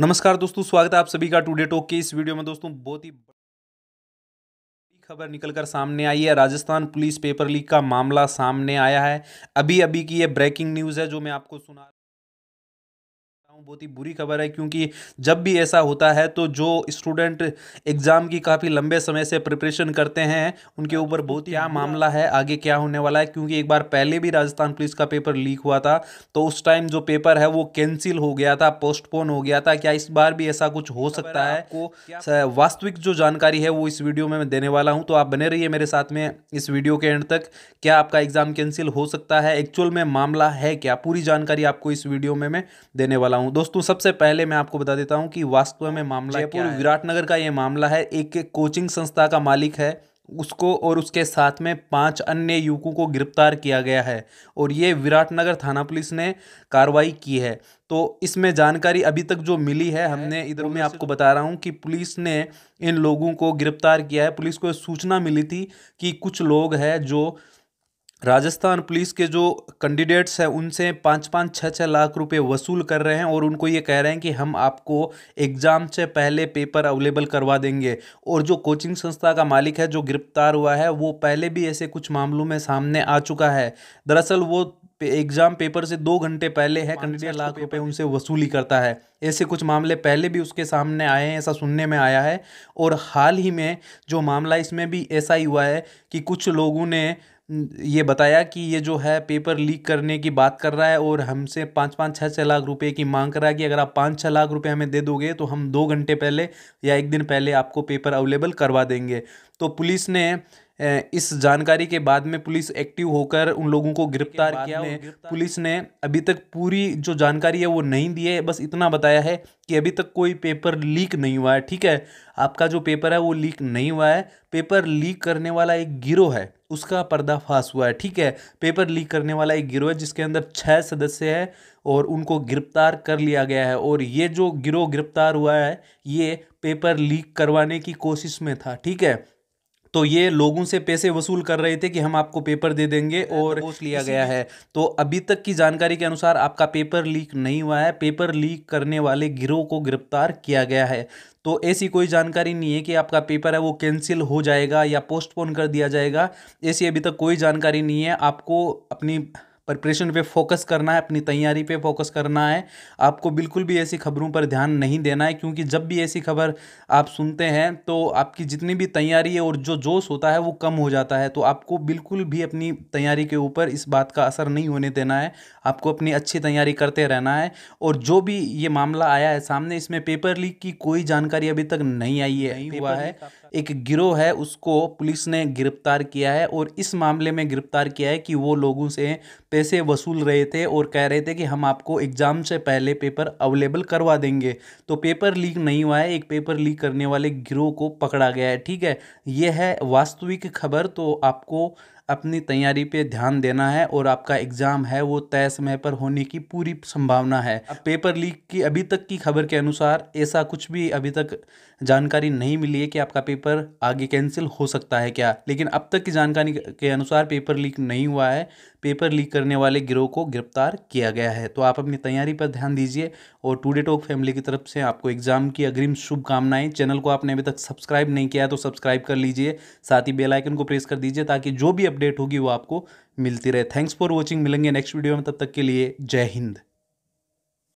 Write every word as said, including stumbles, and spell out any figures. नमस्कार दोस्तों, स्वागत है आप सभी का टुडे टॉक के इस वीडियो में। दोस्तों बहुत ही बड़ी खबर निकलकर सामने आई है। राजस्थान पुलिस पेपर लीक का मामला सामने आया है। अभी अभी की ये ब्रेकिंग न्यूज़ है जो मैं आपको सुना बहुत ही बुरी खबर है, क्योंकि जब भी ऐसा होता है तो जो स्टूडेंट एग्ज़ाम की काफ़ी लंबे समय से प्रिपरेशन करते हैं उनके ऊपर बहुत ही क्या मामला है, आगे क्या होने वाला है। क्योंकि एक बार पहले भी राजस्थान पुलिस का पेपर लीक हुआ था तो उस टाइम जो पेपर है वो कैंसिल हो गया था, पोस्टपोन हो गया था। क्या इस बार भी ऐसा कुछ हो सकता है? आपको वास्तविक जो जानकारी है वो इस वीडियो में मैं देने वाला हूँ, तो आप बने रहिए मेरे साथ में इस वीडियो के एंड तक। क्या आपका एग्ज़ाम कैंसिल हो सकता है? एक्चुअल में मामला है क्या? पूरी जानकारी आपको इस वीडियो में मैं देने वाला हूँ। दोस्तों सबसे पहले मैं आपको बता देता हूं कि वास्तव में मामला क्या है। विराटनगर का यह मामला है। एक कोचिंग संस्था का मालिक है, उसको और उसके साथ में पांच अन्य युवकों को गिरफ्तार किया गया है और ये विराटनगर थाना पुलिस ने कार्रवाई की है। तो इसमें जानकारी अभी तक जो मिली है हमने इधर में आपको बता रहा हूँ कि पुलिस ने इन लोगों को गिरफ्तार किया है। पुलिस को सूचना मिली थी कि कुछ लोग हैं जो राजस्थान पुलिस के जो कैंडिडेट्स हैं उनसे पाँच पाँच छः छः लाख रुपए वसूल कर रहे हैं और उनको ये कह रहे हैं कि हम आपको एग्ज़ाम से पहले पेपर अवेलेबल करवा देंगे। और जो कोचिंग संस्था का मालिक है जो गिरफ्तार हुआ है वो पहले भी ऐसे कुछ मामलों में सामने आ चुका है। दरअसल वो एग्ज़ाम पेपर से दो घंटे पहले है कैंडिडेट लाख रुपए उनसे वसूली करता है। ऐसे कुछ मामले पहले भी उसके सामने आए हैं, ऐसा सुनने में आया है। और हाल ही में जो मामला इसमें भी ऐसा ही हुआ है कि कुछ लोगों ने ये बताया कि ये जो है पेपर लीक करने की बात कर रहा है और हमसे पाँच पाँच छः छः लाख रुपए की मांग कर रहा है कि अगर आप पाँच छः लाख रुपए हमें दे दोगे तो हम दो घंटे पहले या एक दिन पहले आपको पेपर अवेलेबल करवा देंगे। तो पुलिस ने इस जानकारी के बाद में पुलिस एक्टिव होकर उन लोगों को गिरफ्तार किया। पुलिस ने अभी तक पूरी जो जानकारी है वो नहीं दी है, बस इतना बताया है कि अभी तक कोई पेपर लीक नहीं हुआ है। ठीक है, आपका जो पेपर है वो लीक नहीं हुआ है। पेपर लीक करने वाला एक गिरोह है, उसका पर्दाफाश हुआ है। ठीक है, पेपर लीक करने वाला एक गिरोह है जिसके अंदर छः सदस्य है और उनको गिरफ्तार कर लिया गया है। और ये जो गिरोह गिरफ्तार हुआ है ये पेपर लीक करवाने की कोशिश में था। ठीक है, तो ये लोगों से पैसे वसूल कर रहे थे कि हम आपको पेपर दे देंगे और पूछ लिया गया है। तो अभी तक की जानकारी के अनुसार आपका पेपर लीक नहीं हुआ है, पेपर लीक करने वाले गिरोह को गिरफ्तार किया गया है। तो ऐसी कोई जानकारी नहीं है कि आपका पेपर है वो कैंसिल हो जाएगा या पोस्टपोन कर दिया जाएगा, ऐसी अभी तक कोई जानकारी नहीं है। आपको अपनी प्रिपरेशन पे फोकस करना है, अपनी तैयारी पे फोकस करना है। आपको बिल्कुल भी ऐसी खबरों पर ध्यान नहीं देना है, क्योंकि जब भी ऐसी खबर आप सुनते हैं तो आपकी जितनी भी तैयारी है और जो जोश होता है वो कम हो जाता है। तो आपको बिल्कुल भी अपनी तैयारी के ऊपर इस बात का असर नहीं होने देना है। आपको अपनी अच्छी तैयारी करते रहना है। और जो भी ये मामला आया है सामने, इसमें पेपर लीक की कोई जानकारी अभी तक नहीं आई है, नहीं हुआ है। एक गिरोह है उसको पुलिस ने गिरफ्तार किया है और इस मामले में गिरफ्तार किया है कि वो लोगों से पैसे वसूल रहे थे और कह रहे थे कि हम आपको एग्ज़ाम से पहले पेपर अवेलेबल करवा देंगे। तो पेपर लीक नहीं हुआ है, एक पेपर लीक करने वाले गिरोह को पकड़ा गया है। ठीक है, यह है वास्तविक खबर। तो आपको अपनी तैयारी पे ध्यान देना है और आपका एग्ज़ाम है वो तय समय पर होने की पूरी संभावना है। पेपर लीक की अभी तक की खबर के अनुसार ऐसा कुछ भी अभी तक जानकारी नहीं मिली है कि आपका पेपर आगे कैंसिल हो सकता है क्या, लेकिन अब तक की जानकारी के अनुसार पेपर लीक नहीं हुआ है, पेपर लीक करने वाले गिरोह को गिरफ्तार किया गया है। तो आप अपनी तैयारी पर ध्यान दीजिए और टुडे टॉक फैमिली की तरफ से आपको एग्ज़ाम की अग्रिम शुभकामनाएँ। चैनल को आपने अभी तक सब्सक्राइब नहीं किया है तो सब्सक्राइब कर लीजिए, साथ ही बेल आइकन को प्रेस कर दीजिए ताकि जो भी अपडेट होगी वो आपको मिलती रहे। थैंक्स फॉर वॉचिंग, मिलेंगे नेक्स्ट वीडियो में, तब तक के लिए जय हिंद।